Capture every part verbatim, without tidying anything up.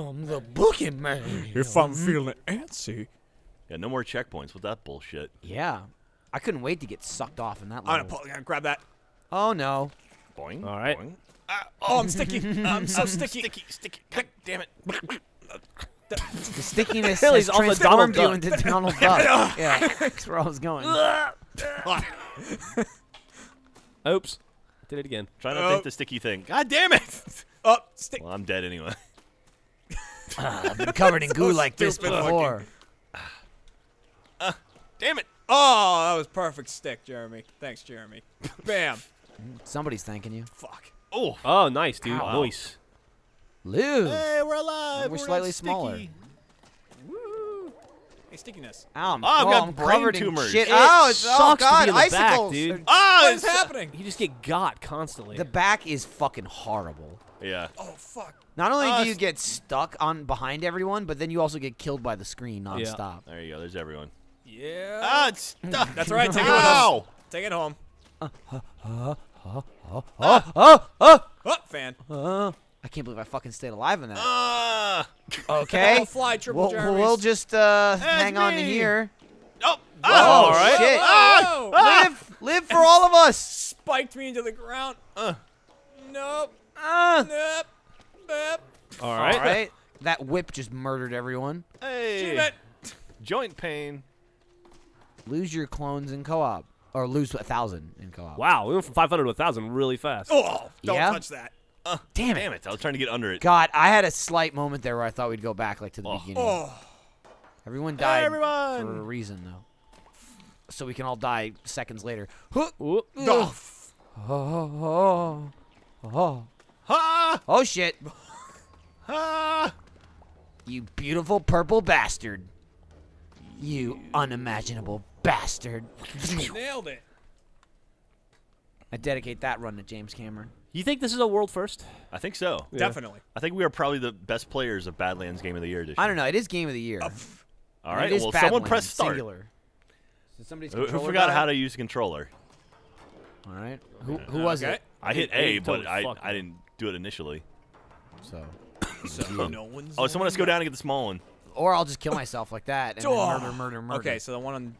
I'm the booking man. If I'm feeling antsy. Yeah, no more checkpoints with that bullshit. Yeah. I couldn't wait to get sucked off in that level. I'm gonna grab that. Oh, no. Boing. All right. Boing. Uh, oh, I'm sticky. I'm so I'm sticky. Sticky, sticky. God damn it. The stickiness the is all the Donald Duck. Into Donald Duck. Yeah, that's where I was going. Oops. Did it again. Try not oh. to take the sticky thing. God damn it. Oh, stick. Well, I'm dead anyway. Uh, I've been covered in so goo like this before. Uh, damn it. Oh, that was perfect stick, Jeremy. Thanks, Jeremy. Bam. Somebody's thanking you. Fuck. Oh. Oh, nice, dude. Ow. Nice. Lou. Hey, we're alive. We're, we're slightly smaller. Woo. Hey, stickiness. Ow, I'm, oh, I've got I'm brain covered tumors. In shit. It oh, it's sucks oh, God. To be in the icicles. Back, dude. Oh, what is happening? You just get got constantly. The back is fucking horrible. Yeah. Oh, fuck. Not only uh, do you get stuck on behind everyone, but then you also get killed by the screen nonstop. Yeah. There you go. There's everyone. Yeah. Ah, it's stuck. That's all right. Take it home. Take it home. Uh, uh, uh, uh, uh, uh, uh, uh, uh, fan. Uh, I can't believe I fucking stayed alive in that. Uh, okay. I'll fly triple we'll, we'll just uh, hang me. On to here. Oh. Oh, oh all right. Shit. Oh, oh, oh. Live, live for all of us. Spiked me into the ground. Uh. Nope. Uh. Nope. Nope. All right. All right. That whip just murdered everyone. Hey. Joint pain. Lose your clones in co-op. Or lose a thousand in co-op. Wow, we went from five hundred to a thousand really fast. Oh, don't yeah? touch that. Uh, damn it. Damn it, I was trying to get under it. God, I had a slight moment there where I thought we'd go back like to the oh. beginning. Oh. Everyone died hey, everyone. For a reason, though. So we can all die seconds later. Oh, oh, oh, oh. Ah. Oh shit. Ah. You beautiful purple bastard. You unimaginable bastard. Nailed it. I dedicate that run to James Cameron. You think this is a world first? I think so. Yeah. Definitely. I think we are probably the best players of Badlands Game of the Year Edition. I don't know. It is Game of the Year. Uh, all right. Well, Badlands, someone press start. Singular. So somebody's who, who forgot how to use the controller? All right. Who, who uh, was okay. it? I hit A, but I, I didn't do it initially. So. so no one's oh, someone has to go down and get the small one. Or I'll just kill myself like that and oh. murder, murder, murder. Okay, so the one on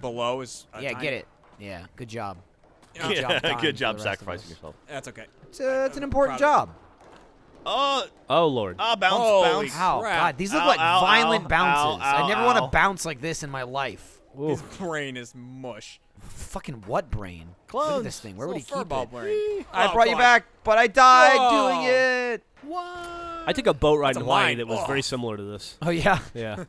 below is. Yeah, time. Get it. Yeah, good job. Good yeah, job, good job sacrificing yourself. That's okay. It's, uh, it's an important job. Oh, oh lord. Oh, bounce, Holy bounce. Ow, God, these look ow, like ow, violent ow, bounces. Ow, ow, I never ow. want to bounce like this in my life. His brain is mush. Fucking what brain? Close. Look at this thing. Where it's would he keep it? Brain. I oh, brought boy. you back, but I died Whoa. doing it. What? I took a boat ride in Hawaii that was oh. very similar to this. Oh, yeah? Yeah.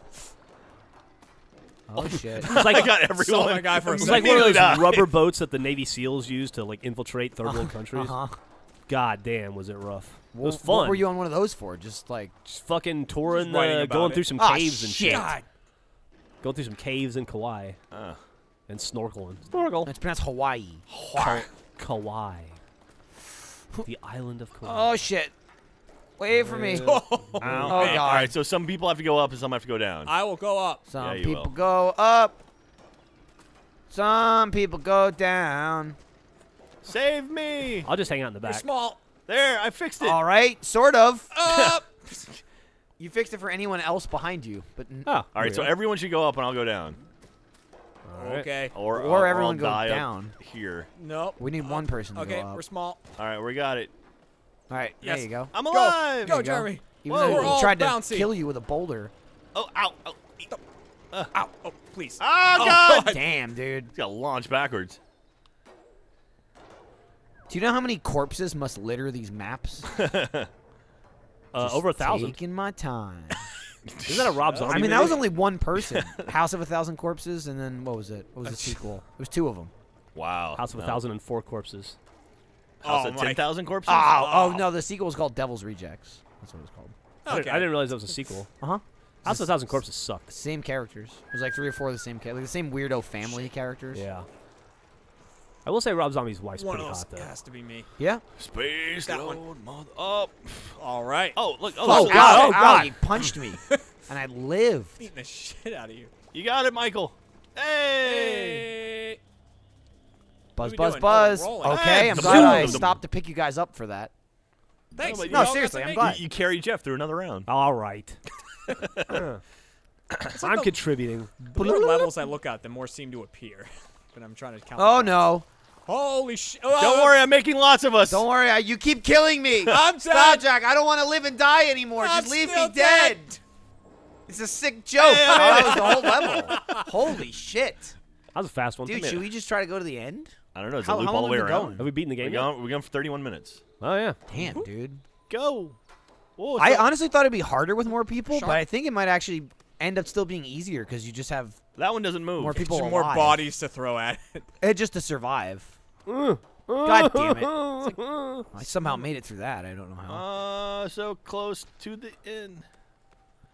oh, shit. It's like I got everyone. Saw my guy for a it's like one of those died. rubber boats that the Navy SEALs use to, like, infiltrate third world countries. Uh-huh. God damn, was it rough. Well, it was fun. What were you on one of those for? Just, like... Just fucking touring, just uh, going it. through some oh, caves and shit. God. Going through some caves in Kauai. Uh. And snorkeling. Snorkel. It's pronounced Hawaii. Hawaii. Kauai. The island of Kauai. Oh, shit. Wait for me. Oh, oh God. All right, so some people have to go up and some have to go down. I will go up. Some yeah, people will. go up. Some people go down. Save me. I'll just hang out in the back. You're small. There, I fixed it. All right, sort of. Up. You fixed it for anyone else behind you. But oh, all right, so everyone should go up and I'll go down. All right. Okay. Or, or I'll, everyone I'll die goes down. Here. Nope. We need uh, one person to okay, go up. Okay, we're small. All right, we got it. All right, yes. there you go. I'm alive! Go, go Jeremy. Even Whoa, though he tried to bouncy. kill you with a boulder. Oh, ow, ow. Uh, ow, oh, please. Oh, oh God. God! Damn, dude. He's got to launch backwards. Do you know how many corpses must litter these maps? uh, over a thousand. Taking my time. Is that a Rob Zombie I mean, movie? That was only one person. House of a Thousand Corpses, and then what was it? What was the sequel? It was two of them. Wow. House of no. a Thousand and Four Corpses. House oh, of ten thousand Corpses? Oh, oh, no, the sequel was called Devil's Rejects. That's what it was called. Okay. I, didn't, I didn't realize that was a sequel. Uh-huh. House of a Thousand Corpses sucked. Same characters. It was like three or four of the same characters. Like the same weirdo family characters. Yeah. I will say Rob Zombie's wife's one pretty hot, though. One has to be me. Yeah? Space that one. Mother up. All right. Oh, look. Oh, oh, God. God. Oh, God. You punched me, and I lived. Beating the shit out of you. You got it, Michael. Hey! hey. Buzz, buzz, doing? buzz. Oh, okay, I'm glad I stopped to pick you guys up for that. Thanks. No, no seriously, I'm glad. You, you carry Geoff through another round. All right. Like I'm the, contributing. The more levels I look at, the more seem to appear. But I'm trying to count. Oh, no. Holy shit. Oh. Don't worry, I'm making lots of us. Don't worry, I, you keep killing me. I'm dead. Stop, Jack. I don't want to live and die anymore. I'm Just leave me dead. dead. It's a sick joke. Hey, oh, that was the whole level. Holy shit. That was a fast one. Dude, should we just try to go to the end? I don't know. It's how, a loop all the way around. Going? Have we beaten the game we're yet? Going, we're going for thirty-one minutes. Oh, yeah. Damn, Ooh. dude. Go. Whoa, I up? honestly thought it'd be harder with more people, Sharp. but I think it might actually end up still being easier because you just have that one doesn't move. More people, it's more bodies to throw at it. It just to survive. God damn it! Like, oh, I somehow made it through that. I don't know how. Uh, so close to the end.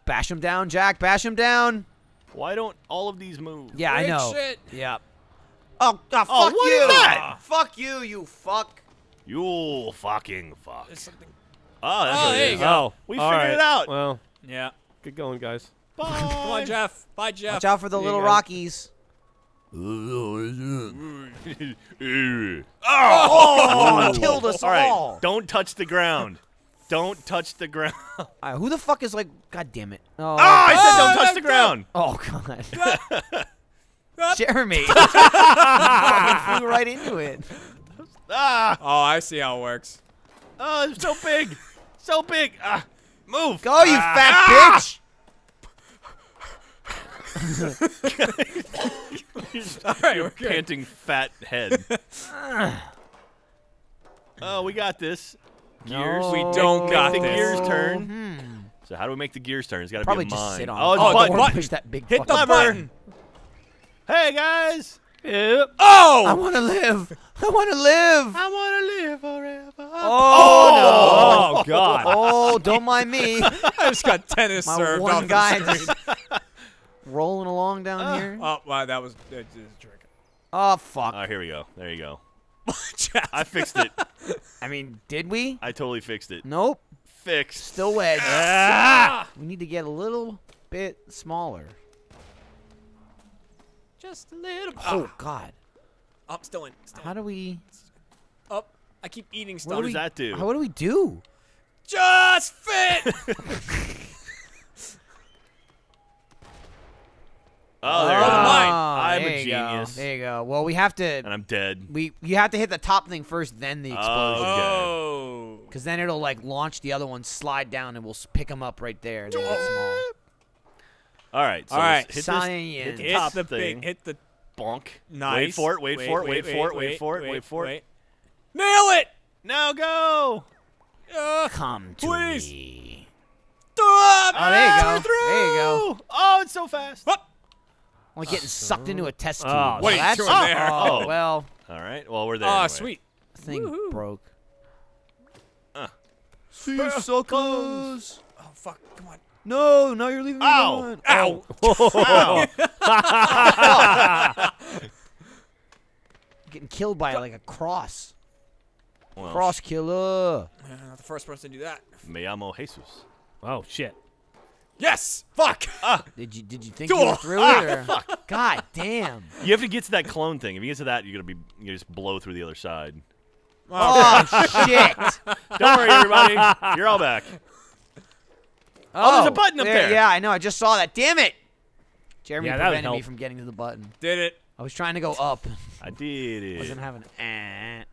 Bash him down, Jack. Bash him down. Why don't all of these move? Yeah, Great I know. Shit. Yeah. Oh, oh, fuck oh, what you! Is that? Uh, fuck you, you fuck. You fucking fuck. There's something. Oh, that's oh there you go. go. We all figured right. it out. Well, yeah. Good going, guys. Bye. Come on, Geoff. Bye, Geoff. Watch out for the there little Rockies. oh, oh, oh, killed us all. all. Right. Don't touch the ground. Don't touch the ground. Right, who the fuck is like? God damn it! Oh, oh I said oh, don't touch the ground. Up. Oh god. Jeremy, you fucking flew right into it. Ah. Oh, I see how it works. Oh, it's so big. So big. Ah, move. Go, you ah. fat ah. bitch. All right, Your we're panting good. fat head. Oh, we got this. Gears. No, we don't got the this. gears turn. Hmm. So how do we make the gears turn? It's got to be a just mine. Sit on oh, oh button. Push that big Hit the button. button. Hey guys. Yep. Oh! I want to live. I want to live. I want to live forever. Oh, oh no! Oh god! Oh, don't mind me. I just got tennis My served one off guy the screen. Just rolling along down uh, here. Oh, wow, that was a trick. Oh, fuck. Oh, here we go. There you go. I fixed it. I mean, did we? I totally fixed it. Nope. Fixed. Still wedged. Ah! We need to get a little bit smaller. Just a little bit. Oh, God. I'm still in. Still How do we... Up. Oh, I keep eating stuff. What, what does we... that do? How, what do we do? Just fit! Oh, there oh, you go. I'm there a you genius. Go. There you go. Well, we have to. And I'm dead. We you have to hit the top thing first, then the explosion. Oh. Because then it'll like launch the other one, slide down, and we'll pick them up right there. They're all small. All right. So all right. Hit, Science. This, hit the top hit the thing. Big, hit the bonk. Nice. Wait for it. Wait, wait for it. Wait, wait for it. Wait for it. Wait, wait for it. Wait. Nail it! Now go. Uh, Come to please. me. Oh, there you go. There you go. Oh, it's so fast. What? I'm like getting sucked into a test tube. Oh, wait, that's oh, there. Oh, well. All right. Well, we're there. Oh, anyway. sweet. Thing broke. Uh. See you so close. Oh, fuck. Come on. No, no, you're leaving me alone. Ow. Ow. Ow. Getting killed by like a cross. Well, cross killer. I'm not the first person to do that. Me llamo Jesus. Oh, shit. Yes! Fuck! Uh, did you did you think you were through uh, it? Or? Fuck. God damn! You have to get to that clone thing. If you get to that, you're gonna be you just blow through the other side. Oh, oh shit! Don't worry, everybody. You're all back. Oh, oh there's a button up there, there. Yeah, I know. I just saw that. Damn it! Jeremy yeah, prevented me from getting to the button. Did it? I was trying to go up. I did it. Wasn't having. Eh.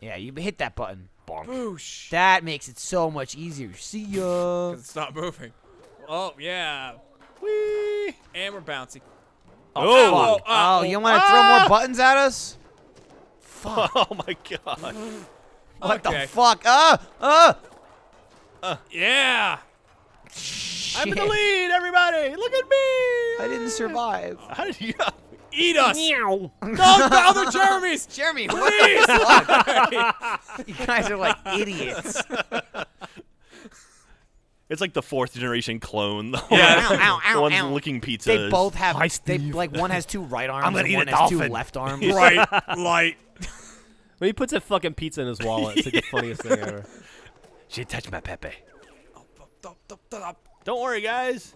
Yeah, you hit that button. Boosh. That makes it so much easier. See ya. It's not moving. Oh yeah. Whee. And we're bouncy. Oh, oh, oh, oh you want to ah. throw more buttons at us? Fuck. Oh my god. What okay. the fuck? Ah, ah. Uh. Yeah. Shit. I'm in the lead, everybody. Look at me. I didn't survive. How did you? Eat us! No, the other Jeremy's! Jeremy, what Please. the fuck? You guys are like idiots. It's like the fourth generation clone. The yeah, one, ow, ow, the ow, one's ow. licking pizza. They both have. Hi, they, like one has two right arms. I'm gonna and eat one a has dolphin. two left arms. Right, light. When he puts a fucking pizza in his wallet, it's like yeah. the funniest thing ever. She touched my Pepe. Don't worry, guys.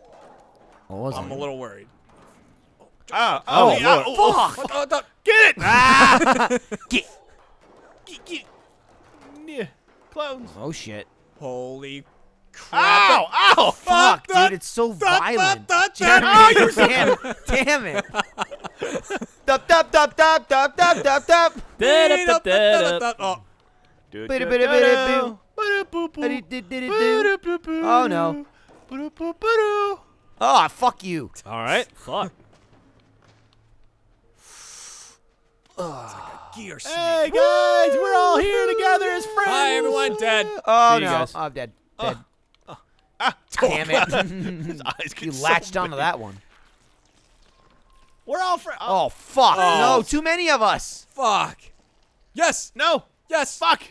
What I'm it? a little worried. Ah, oh, oh, yeah. oh, oh, fuck. Fuck. oh, oh, Get it! Ah. get. Get, get. Yeah. clones. Oh shit. Holy crap. Ow! Ow! Fuck, that, dude, it's so that, violent. That, that, that. Oh, damn, damn it. Dup, dup, dup, dup, dup, dup, dup, dup. Oh no. Oh, fuck you. Alright, fuck. It's like a gear snake. Hey guys, we're all here together as friends. Hi everyone, dead. Oh no, guys. I'm dead. Dead. Uh, uh, ah, damn it! His eyes you so latched big. onto that one. We're all friends. Oh. oh fuck! Oh. No, too many of us. Fuck. Yes. No. Yes. Fuck.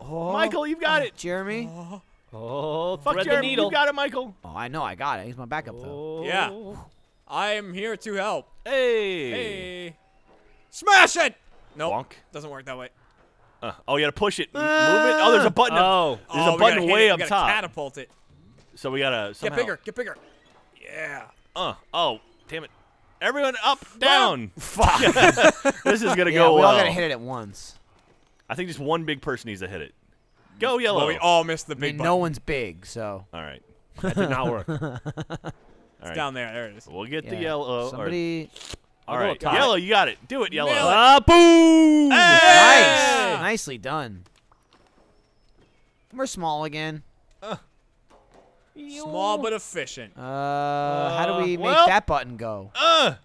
Oh. Michael, you've got oh. it. Jeremy. Oh. oh. Fuck Thread Jeremy. You got it, Michael. Oh, I know. I got it. He's my backup though. Oh. Yeah. I am here to help. Hey. Hey. Smash it! No, nope. doesn't work that way. Uh, oh, you gotta push it, uh, move it. Oh, there's a button. Oh, up. there's oh, a button way up top. We gotta catapult it. So we gotta somehow. Get bigger, get bigger. Yeah. Uh. Oh, damn it! Everyone up, down. Fuck. This is gonna yeah, go. We well. all gotta hit it at once. I think just one big person needs to hit it. Go yellow. Well, we all missed the big. I mean, button. No one's big, so. All right. That did not work. All it's right. down there. There it is. We'll get yeah. the yellow. Somebody. Or All right, yellow, you got it. Do it, yellow. It. Uh, boom! Hey! Nice, nicely done. We're small again. Uh, small but efficient. Uh, uh, how do we make well, that button go? Uh,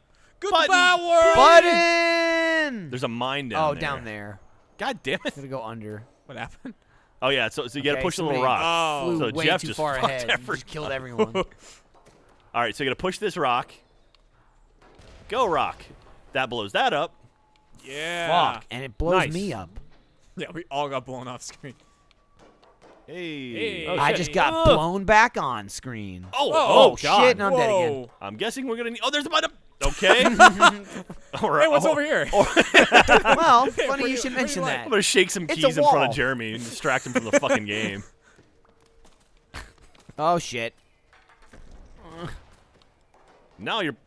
good button. Power. Button. There's a mine down. Oh, there. Oh, down there. God damn it! Gotta go under. What happened? Oh yeah, so so you okay, gotta push the little rock. Oh, so way Geoff too just far ahead. Everyone. Just killed everyone. All right, so you gotta push this rock. Go rock. That blows that up. Yeah. Fuck. And it blows nice. me up. Yeah, we all got blown off screen. Hey. hey. Oh, I just got oh. blown back on screen. Oh, oh, oh shit, and I'm Whoa. dead again. I'm guessing we're gonna need oh there's a button. Okay. All right. Hey, what's oh. over here? Well, funny you, you should mention you that. Like? I'm gonna shake some it's keys in front of Jeremy and distract him from the fucking game. Oh shit. Now you're.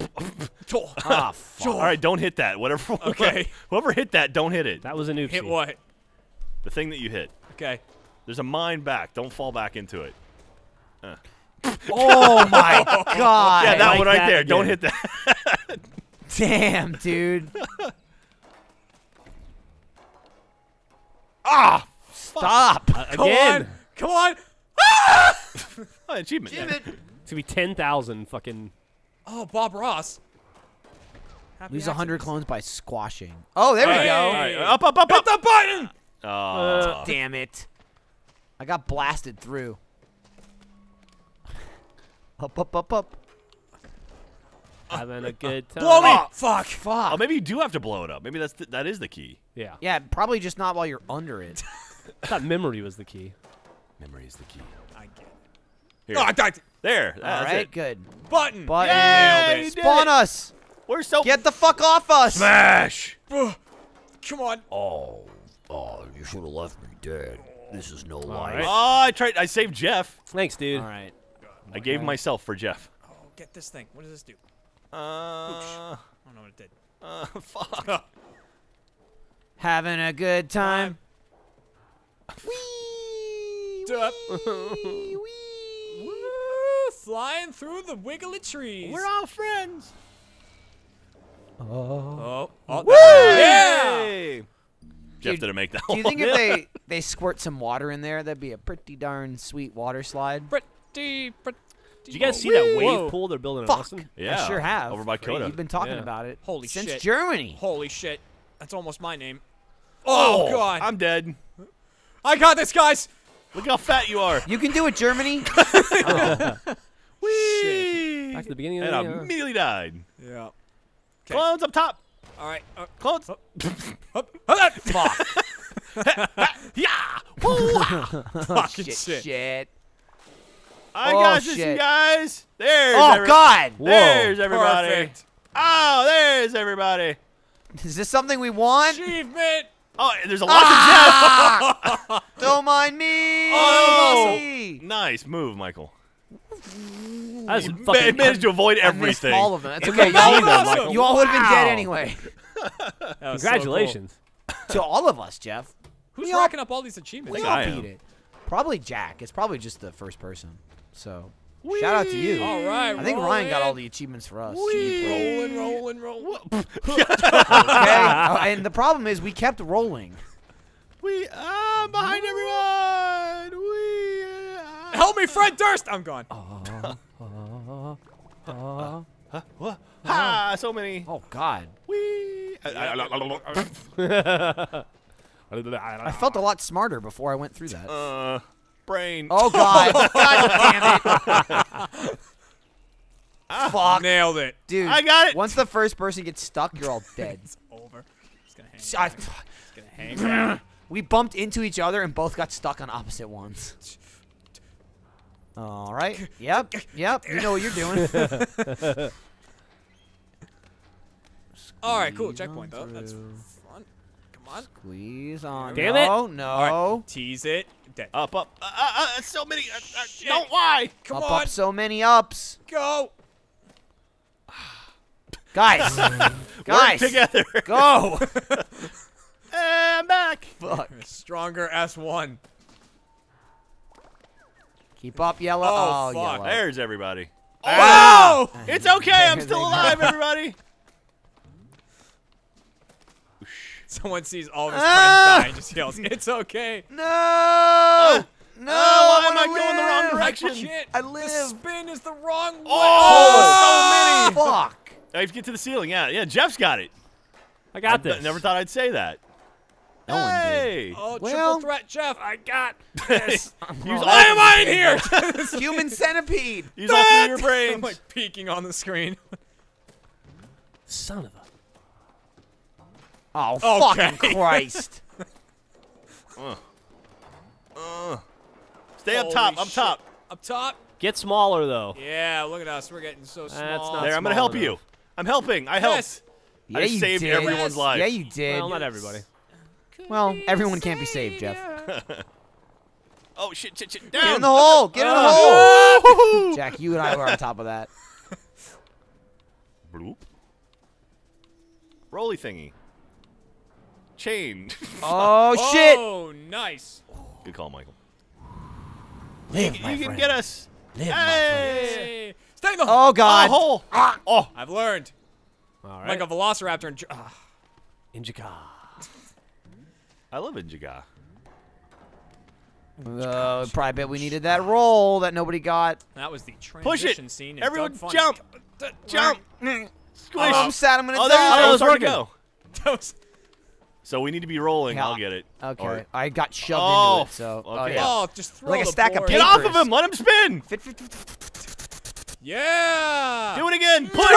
Ah, fuck. All right, don't hit that. Whatever. Okay. Whoever hit that, don't hit it. That was an oopsie. Hit what? The thing that you hit. Okay. There's a mine back. Don't fall back into it. Uh. Oh my god. Yeah, that like one right that there. Again. Don't hit that. Damn, dude. Ah! Stop. Uh, again. Come on. Come on. Ah! Oh, achievement. Achievement. It's gonna be ten thousand fucking. Oh, Bob Ross. Happy Lose one hundred clones by squashing. Oh, there all we right, go. All right, up, up, up, Hit up. the button! Oh. Uh, damn it. I got blasted through. Up, up, up, up. Having uh, a good time. Blow it! Oh, fuck. Fuck. Oh, maybe you do have to blow it up. Maybe that's th that is the key. Yeah. Yeah, probably just not while you're under it. I thought memory was the key. Memory is the key. I get it. Here. Oh, I died. There. All that's right, it. good. Button. Button. Yay, Spawn us. We're so. Get the fuck off us. Smash. Come on. Oh, oh, you should have left me dead. This is no life. Right. Oh, I tried. I saved Geoff. Thanks, dude. All right. I gave okay. myself for Geoff. Oh, get this thing. What does this do? Uh. I don't know what it did. Uh, fuck. Having a good time. Wee. Wee. Wee. Flying through the wiggly trees. We're all friends. Oh. Oh. oh Woo! Yeah! Geoff didn't make that one. Do you think if they, they squirt some water in there, that'd be a pretty darn sweet water slide? Pretty, pretty. Did you guys see that wave Whoa. pool they're building in Fuck. Austin? Yeah. I sure have. Over by Coda. You've been talking yeah. about it. Holy Since shit. Since Germany. Holy shit. That's almost my name. Oh, oh, God. I'm dead. I got this, guys. Look how fat you are. You can do it, Germany. oh. Whee! Back to the beginning of the video. And I immediately died. Yeah. Kay. Clones up top. All right. Uh, clones. Up. Up. Up. Fuck. Yeah. Oh, fucking shit. Shit. shit. I oh, got this, you guys. There's. Oh God. There's Whoa. everybody. Perfect. Oh, there's everybody. Is this something we want? Achievement. Oh, there's a lot ah! of Geoff. Don't mind me. Oh, me. Nice move, Michael. I just fucking managed to avoid everything. All of them. That's okay. Awesome. Awesome. You all would have been wow. dead anyway. Congratulations so cool. to all of us, Geoff. Who's we racking all, up all these achievements? We all I beat am. it. Probably Jack. It's probably just the first person. So Whee! shout out to you. All right, I think Ryan in. got all the achievements for us. Rolling, rolling, rolling. Okay. Oh, and the problem is we kept rolling. We ah uh, behind everyone. We uh, help me, Fred Durst. I'm gone. Uh, uh, uh, huh? What? Ha! So many. Oh God. We. I felt a lot smarter before I went through that. Uh, brain. Oh God! God damn it! Fuck! Nailed it, dude. I got it. Once the first person gets stuck, you're all dead. It's over. It's gonna hang. I, it's gonna hang. We bumped into each other and both got stuck on opposite ones. All right. Yep. Yep. You know what you're doing. All right. Cool. Checkpoint though. That's fun. Come on. Squeeze on. Damn it. Oh no. All right. Tease it. Dead. Up. Up. Uh, uh, uh, so many. Uh, uh, don't lie. Come up, on. Up. So many ups. Go. Guys. Guys. Work together. Go. I'm back. Fuck. Stronger S one. Keep up, yellow. Oh, oh fuck. Yellow. There's everybody. Oh! Wow. It's okay. I'm still alive, everybody. Someone sees all of his ah! friends die and just yells, "It's okay." No! Oh. No! Oh, why am I live? going the wrong direction? I, shit. I live. The spin is the wrong way. Oh, oh so many. Fuck. I have to get to the ceiling. Yeah, yeah. Jeff's got it. I got I this. Never thought I'd say that. No hey! Oh, well, triple threat, Jeff! I got this. Why am I in here? Human centipede. Use all three of your brains. I'm like peeking on the screen. Son of a. Oh okay. Fucking Christ! uh. Uh. Stay Holy up top. Up shit. top. Up top. Get smaller though. Yeah, look at us. We're getting so small. That's not there. I'm gonna help enough. you. I'm helping. I helped. Yes. Yeah, I saved did. everyone's yes. life. Yeah, you did. Well, not everybody. Well, everyone can't be saved, Jeff. Oh, shit, shit, shit. Down. Get in the hole. Get uh, in the hole. Jack, you and I were on top of that. Bloop. Rolly thingy. Chain. Oh, shit. Oh, nice. Good call, Michael. Live, you my you can get us. Live, hey. my Stay in the hole. Oh, God. Oh, hole. Ah. Oh. I've learned. All right. Like a velociraptor in... Ah. In Jakarta. I love Injiga. Uh, probably I bet we needed that roll that nobody got. That was the transition Push it. scene. Everyone jump! Jump! Squish! Oh, I'm sad I'm gonna oh, die. Oh, that was go. Was... So we need to be rolling. Yeah. I'll get it. Okay. Or... I got shoved oh, into it, so... Okay. Oh, yeah. oh, just throw Like a stack board. of papers. Get off of him! Let him spin! Yeah! Do it again! Push!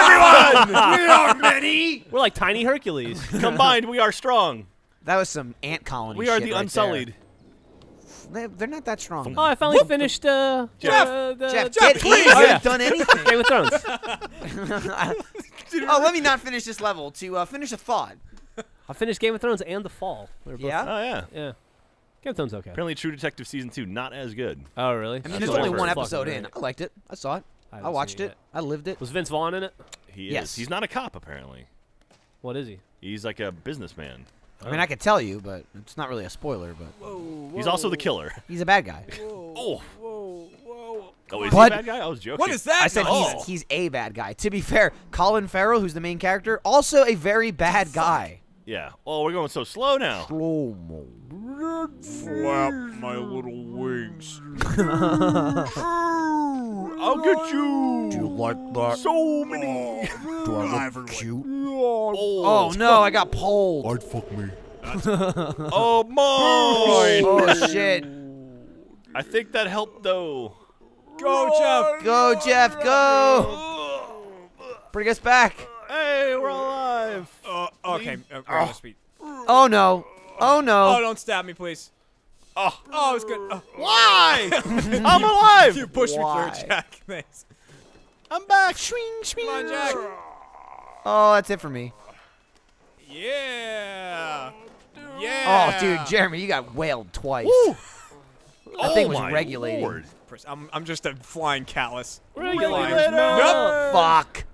Everyone! We are many! We're like tiny Hercules. Combined, we are strong. That was some ant colony We are shit the right Unsullied. There. They're not that strong. Oh, I finally Whoop. finished uh, Jeff. Uh, the... Jeff, Jeff, please! I haven't done anything. Game of Thrones. Oh, let me not finish this level. To uh, finish a thought. I finished Game of Thrones and The Fall. Both yeah? Oh, yeah. Yeah. Game of Thrones okay. Apparently True Detective Season two, not as good. Oh, really? I mean, there's only one episode in. Right. I liked it. I saw it. I, I watched it. Yet. I lived it. Was Vince Vaughn in it? He is. Yes. He's not a cop, apparently. What is he? He's like a businessman. I mean, I could tell you, but it's not really a spoiler. But whoa, whoa. He's also the killer. He's a bad guy. Whoa, oh, whoa, whoa! Oh, is but he a bad guy? I was joking. What is that? I said oh. he's he's a bad guy. To be fair, Colin Farrell, who's the main character, also a very bad guy. Yeah. Oh, we're going so slow now. Slow mo. Flap my little wings. I'll get you. Do you like that? So many. Oh, do I look cute? Oh, oh no, I got pulled. I'd fuck me. Oh my! Oh shit! I think that helped though. Go Jeff! Go Jeff! Go! Bring us back! Hey, we're alive. Uh, okay. Uh, oh. oh no! Oh no! Oh, don't stab me, please. Oh, oh, it's good. Oh. Why? I'm alive. You pushed Why? me through, Jack. Thanks. I'm back. Swing, swing. Come on, Jack. Oh, that's it for me. Yeah. Yeah. Oh, dude, Jeremy, you got wailed twice. Woo. That oh thing was regulating. Lord. I'm, I'm just a flying callus. Regulator. No. Nope. Fuck.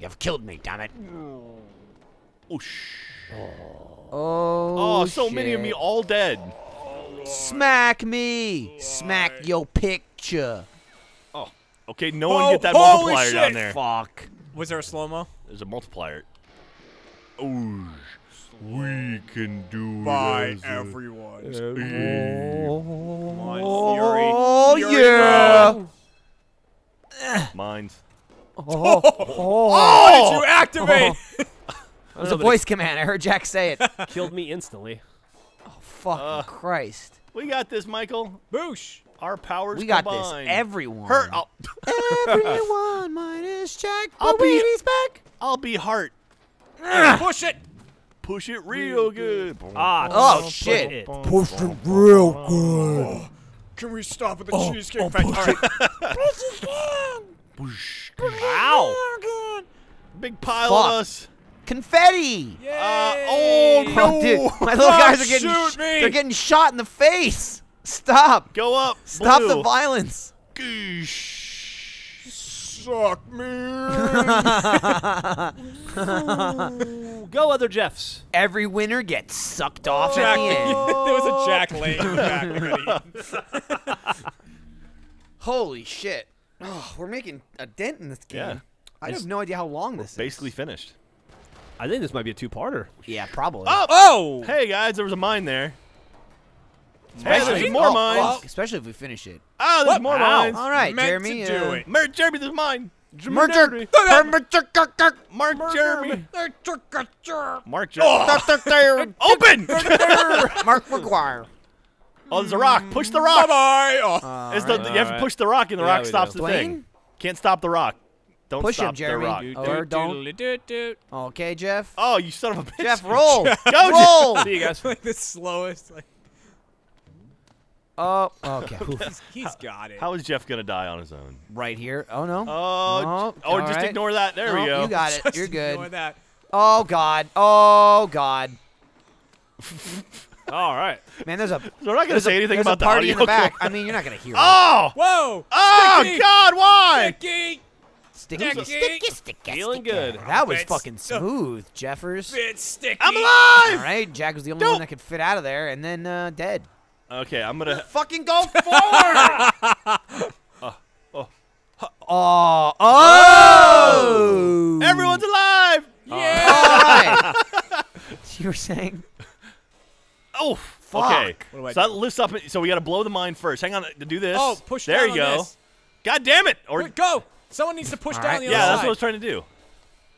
You've killed me, damn it. Oosh. Oh, oh so shit. Many of me all dead. Oh, Smack me. Lord. Smack your picture. Oh, okay. No oh, one get that holy multiplier shit. Down there. Fuck. Was there a slow-mo? There's a multiplier. Ooh. We can do by everyone. Oh yeah! Mines. Oh! Oh! Did you activate? It was a voice command. I heard Jack say it. Killed me instantly. Oh fucking Christ! We got this, Michael. Boosh! Our powers we got this. Everyone. Everyone minus Jack. I'll be back. I'll be heart. Push it. Push it real good. Ah, oh, oh shit. It. Push it real good. Can we stop at the oh, Cheesecake oh, Factory? Push it down. Push it down. Big pile Fuck. Of us. Confetti. Yay. Uh, oh, no. Dude, my little guys are getting, sh me. They're getting shot in the face. Stop. Go up. Stop blue. The violence. Goosh. Suck me. Go other Jeffs. Every winner gets sucked off Jack, at the end. There was a Jack laying in the back. Holy shit. Oh, we're making a dent in this game. Yeah. I it's, have no idea how long this basically is. Basically finished. I think this might be a two-parter. Yeah, probably. Oh! Oh! Hey, guys, there was a mine there. Especially hey, more oh, mines. Oh. Especially if we finish it. Oh, there's what? More wow. mines. All right, meant Jeremy. To uh, do it. Mer Jeremy, there's mine. Mark Jeremy. Mark Jeremy. Mark Jeremy. Open. Mark McGuire. Oh, there's a rock. Push the rock. Bye-bye. Oh. It's right. the, you have to push the rock, and the yeah, rock stops do. The Blaine? Thing. Can't stop the rock. Don't push stop him, Jeremy. The rock. Do, do, or don't. Do, do, do, do. Okay, Jeff. Oh, you son of a bitch. Jeff, roll. Go, roll. See you guys. Like the slowest. Oh, okay. he's, he's got it. How is Jeff gonna die on his own? Right here. Oh no. Oh, no. oh just right. ignore that. There no, we go. You got it. Just You're good. Ignore that. Oh god. Oh god. All right. Man, there's a. So we're not gonna say a, anything about the party in the back. I mean, you're not gonna hear. Oh. It. Whoa. Oh sticky. God, why? Sticky. Sticky. Sticky. Sticky. Sticky. Feeling good. That was Bits. Fucking smooth, Jeffers. It's sticky. I'm alive. All right, Jack was the only Don't. One that could fit out of there, and then uh, dead. Okay, I'm gonna fucking go forward. uh, oh. Oh. Oh! Everyone's alive! Yeah! All right. You were saying? Oh, fuck. Okay. So that lifts up. So we gotta blow the mine first. Hang on. Do this. Oh, push there down. There you on go. This. God damn it! Or Wait, go. Someone needs to push All down right. the other yeah, side. Yeah, that's what I was trying to do.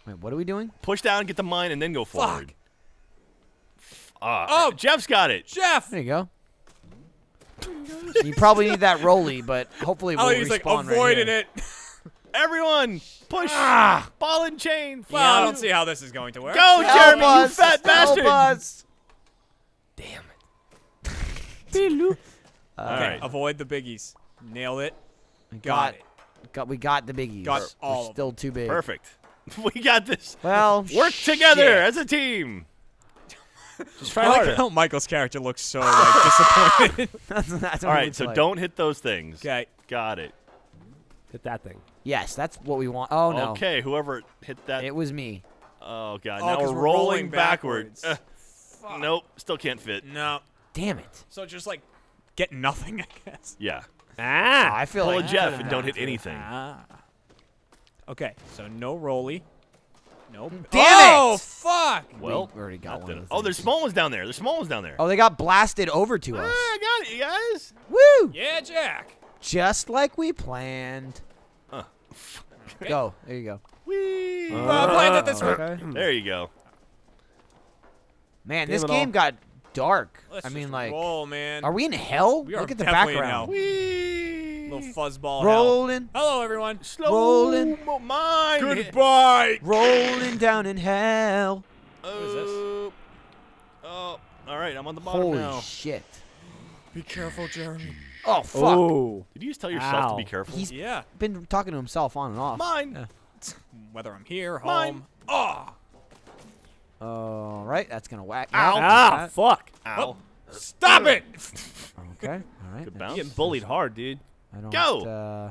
Wait, what are we doing? Push down, get the mine, and then go fuck. Forward. Uh, oh, Jeff's got it. Jeff. There you go. You probably need that rolly, but hopefully we'll oh, he's respawn like, avoiding right it. Everyone, push ah. ball and chain. Well, yeah. I don't see how this is going to work. Go, Help Jeremy, us. You fat bastard! Us. Damn it! uh, All okay, right. avoid the biggies. Nailed it. Got, got it. Got we got the biggies. Got We're all. Still too big. Perfect. We got this. Well, work shit. Together as a team. Just try like how Michael's character looks so like disappointed. that's, that's all right, so like. Don't hit those things. Okay, got it. Hit that thing. Yes, that's what we want. Oh no. Okay, whoever hit that. It was me. Oh god, oh, now we're rolling, rolling backwards. backwards. Uh, nope, still can't fit. No. Damn it. So just like get nothing, I guess. Yeah. Ah, I feel Pull like a Jeff and don't hit anything. Ah. Okay, so no rolly. Nope. Damn oh, it! Oh, fuck! Well, we already got one. Oh, there's small ones down there. There's small ones down there. Oh, they got blasted over to us. Ah, I got it, you guys. Woo! Yeah, Jack. Just like we planned. Huh. Okay. Go. There you go. Whee! Oh, I planned it this way. Okay. There you go. Man, Damn this game all. Got dark. Let's I mean, like, roll, man. Are we in hell? We Look at the background. Little fuzzball. Rolling. Hell. Hello, everyone. Slow rolling. Mine. Goodbye. Rolling down in hell. Uh, what is this? Oh, all right. I'm on the bottom Holy now. Holy shit. Be careful, Jeremy. Oh, fuck. Oh. Did you just tell yourself Ow. To be careful? He's yeah. been talking to himself on and off. Mine. Uh, whether I'm here, home. Mine. Oh. All right. That's going to whack. Ow. Ah, fuck. Ow. Oh. Stop it. Okay. All right. Good bounce. You're getting bullied hard, dude. I don't Go! Uh,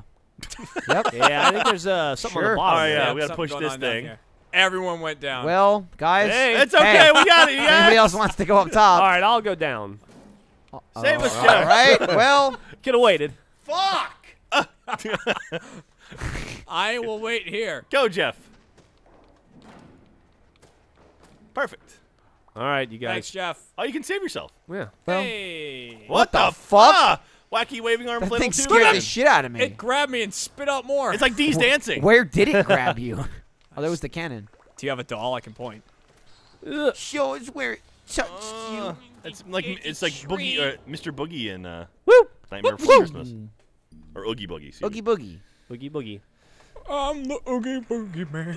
yep. Yeah, I think there's uh, something sure. on the bottom. Oh, yeah, yeah we gotta push this thing. Everyone went down. Well, guys. Hey, it's okay. Hey. We got it, you guys. Anybody else wants to go up top? All right, I'll go down. Uh, Save us, Jeff. All right, well. Could have waited. Fuck. I will wait here. Go, Jeff. Perfect. All right, you guys. Thanks, Jeff. Oh, you can save yourself. Yeah. Well, hey. What, what the, the fuck? fuck? Wacky waving arm. That thing scared the shit out of me. It grabbed me and spit out more. It's like Dee's dancing. Where did it grab you? Oh, that was the cannon. Do you have a doll I can point? Ugh. Show us where it touched uh, you. It's like it's like Boogie, uh, Mister Boogie in uh, Nightmare Before Christmas, or Oogie Boogie. Oogie Boogie. Oogie Boogie. I'm the Oogie Boogie man.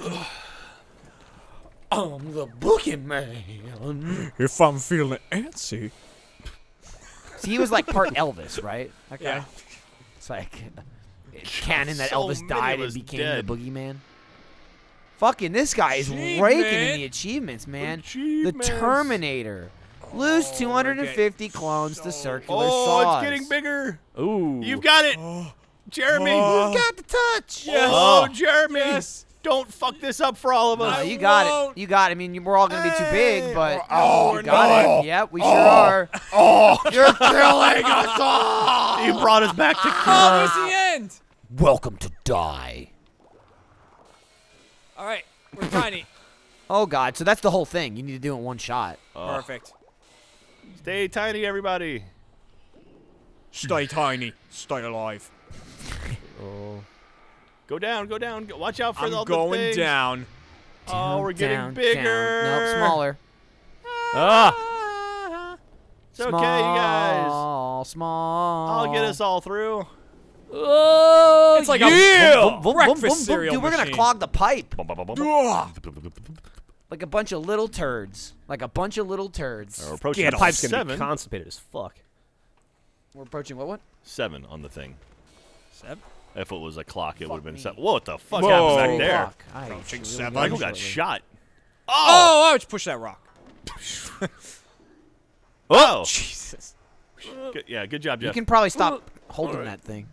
I'm the Boogie man. If I'm feeling antsy. See, he was like part Elvis, right? Okay. Yeah. It's like it's canon that so Elvis died and became dead. the Boogie man. Fucking this guy is raking in the achievements, man. Achievements. The Terminator. Lose oh, two hundred fifty clones so to circular oh, saws. Oh, it's getting bigger. Ooh. You've got it. Oh. Jeremy. Oh. You've got the touch. Yes. Oh, Jeremy. Yes. Don't fuck this up for all of us. No, you got won't. it. You got it. I mean, we're all going to be too big, but oh, you got no. it. Yep, we oh. sure are. Oh, you're killing us all. You brought us back to oh, this is the end. Welcome to die. All right, we're tiny. Oh, God. So that's the whole thing. You need to do it in one shot. Oh. Perfect. Stay tiny, everybody. Stay tiny. Stay alive. Oh. Go down, go down. Watch out for I'm all the things. I'm going down. Oh, we're getting down, bigger. Down. Nope, smaller. Ah. It's small, okay, you guys. Small, small. I'll get us all through. Oh, it's like yeah. a boom, boom, boom, breakfast boom, boom, cereal Dude, machine. We're going to clog the pipe. Like a bunch of little turds. Like a bunch of little turds. We're approaching Get the pipe's going to be constipated as fuck. We're approaching what, what? Seven on the thing. Seven? If it was a clock, it fuck would have been me. seven. Whoa, what the fuck Whoa. happened back there? I approaching really seven. Michael got shot. Oh! Oh, I just pushed that rock. Oh! Jesus. Good, yeah, good job, Jeff. You can probably stop holding right. that thing.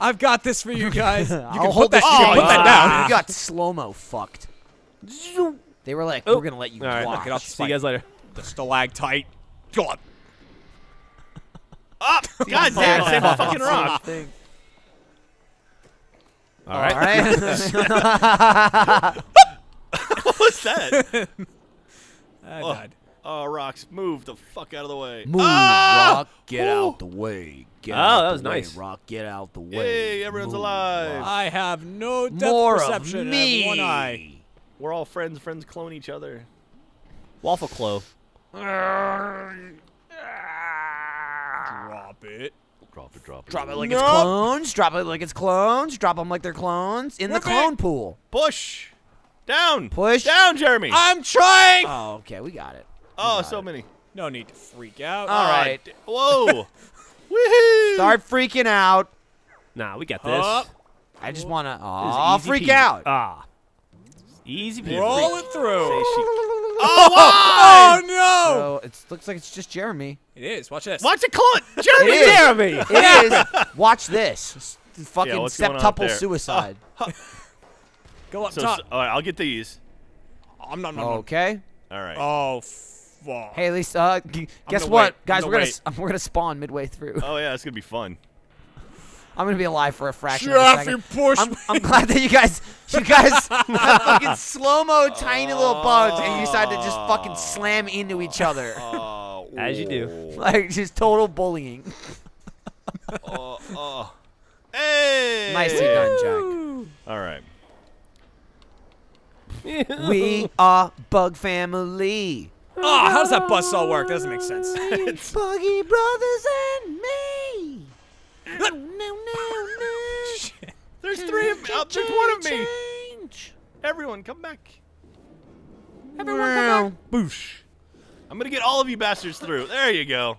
I've got this for you guys. You I'll can hold that, that, oh, put that down. You got slow-mo fucked. They were like, oh. we're going to let you walk. Right, no, see you guys later. The stalactite. Go on. Up! God damn, save my fucking rock. All right. All right. What was that? I oh. died. Oh, rocks, move the fuck out of the way. Move, ah! Rock, get Ooh. out the way. Get oh, out that was the nice. Way. Rock, get out the way. Hey, everyone's move, alive. Rock. I have no depth More perception. Of me. I have one eye. We're all friends. Friends clone each other. Waffle clove. Drop it. Drop it, drop it. Drop it like nope. it's clones. Drop it like it's clones. Drop them like they're clones. In Rip the clone it. pool. Push. Down. Push. Down, Jeremy. I'm trying. Oh, okay, we got it. Oh, so it. many. No need to freak out. All, All right. right. Whoa. Woohoo. Start freaking out. Nah, we got this. Uh, I just want to oh, freak peasy. out. Ah. Easy peasy. Roll it through. Oh, wow. Oh, no. So it looks like it's just Jeremy. It is. Watch this. Watch it, Colin. Jeremy. It Jeremy. It is. Watch this. It's fucking yeah, septuple suicide. Uh, Go up so, top. So, all right, I'll get these. I'm not. Okay. All right. Oh, Wow. Hey, at least uh, guess what, wait. guys? Gonna we're wait. gonna we're gonna spawn midway through. Oh yeah, it's gonna be fun. I'm gonna be alive for a fraction Jeff, of a second. You I'm, I'm glad that you guys, you guys, fucking slow mo, tiny uh, little bugs, and you decided to just fucking slam into each other. Uh, As you do, like just total bullying. uh, uh. Hey! Nicely done, Jack. All right. We are Bug Family. Oh, how does that bus all work? That doesn't make sense. Buggy Brothers and me. No, no, no, no. Shit. There's three of me. Oh, there's one of me. Change. Everyone, come back. Everyone, wow. come back. Boosh. I'm going to get all of you bastards through. There you go.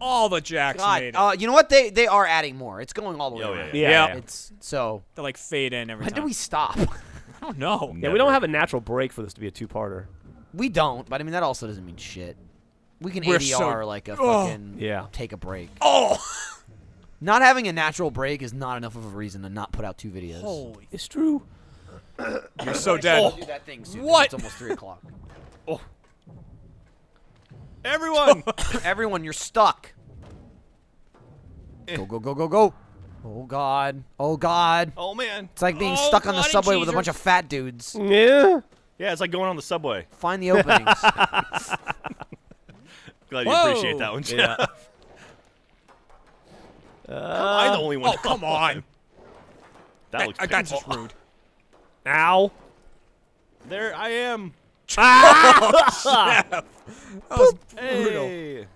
All the Jacks God, made it. Uh, you know what? They they are adding more. It's going all the way oh, around. Yeah. yeah. yeah. yeah. It's, so. They like fade in every Why time. Why do we stop? I don't know. Yeah, Never. we don't have a natural break for this to be a two-parter. We don't, but I mean that also doesn't mean shit. We can We're A D R so, like a fucking oh, yeah. take a break. Oh, Not having a natural break is not enough of a reason to not put out two videos. Holy, it's true. You're so dead. Oh. Do that thing soon. What? It's almost three o'clock. Oh. Everyone, everyone, you're stuck. Go, go, go, go, go. Oh God. Oh God. Oh man. It's like being oh, stuck on the subway with a bunch of fat dudes. Yeah. Yeah, it's like going on the subway. Find the openings. Glad you Whoa. appreciate that one, Jeff. Yeah. Uh, am I the only one? Oh, come on. That, that looks uh, that's just rude. Ow. There I am. Ah! That was brutal. Hey.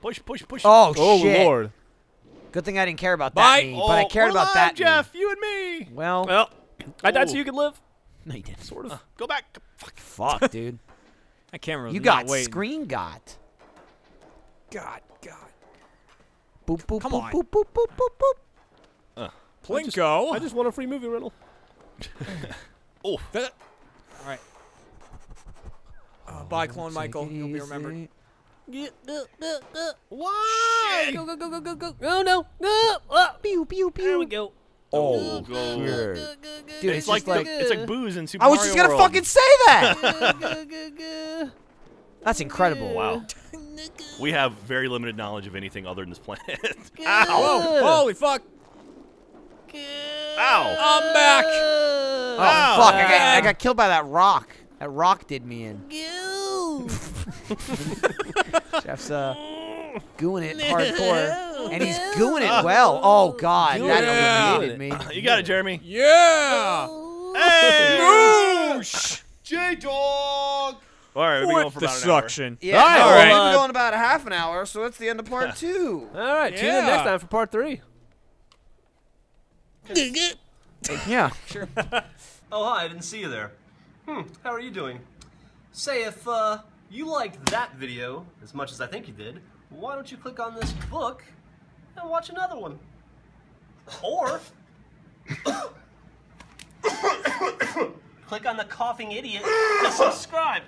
Push, push, push. Oh, oh shit. Lord. Good thing I didn't care about that knee, oh, but I cared about alive, that Jeff, knee. You and me. Well. Well, I died so you could live. No, you didn't. Sort of. Uh, go back. Fuck, Fuck dude. That camera was You got waiting. Screen got. God, God. Boop, boop, Come boop, on. Boop, boop, boop, boop, boop. Uh, Plinko. I just, I just want a free movie rental. Oh. That, all right. Uh, bye, Clone Michael. You'll be remembered. Why? Go, go, go, go, go, go. Oh, no. Oh, oh. Pew, pew, pew. There we go. Oh, go. Sure. Dude, it's, it's like, like it's like booze in Super Mario World. I was Mario just going to fucking say that. That's incredible. Wow. We have very limited knowledge of anything other than this planet. Ow! Whoa. Holy fuck! Ow! I'm back! Oh, Ow. fuck. I got, I got killed by that rock. That rock did me in. Jeff's uh, gooing it hardcore. And he's gooing it well. Oh, God. Yeah. That eliminated me. You got it, Jeremy. Yeah! Hey! Moosh! J-Dog! All right, we've been going for about an hour. Yeah, all right. We've been going about a half an hour, so that's the end of part two. All right, yeah. Tune in next time for part three. Yeah. Sure. Oh, hi, I didn't see you there. Hmm, how are you doing? Say, if uh, you liked that video as much as I think you did, why don't you click on this book and watch another one? Or click on the coughing idiot to subscribe.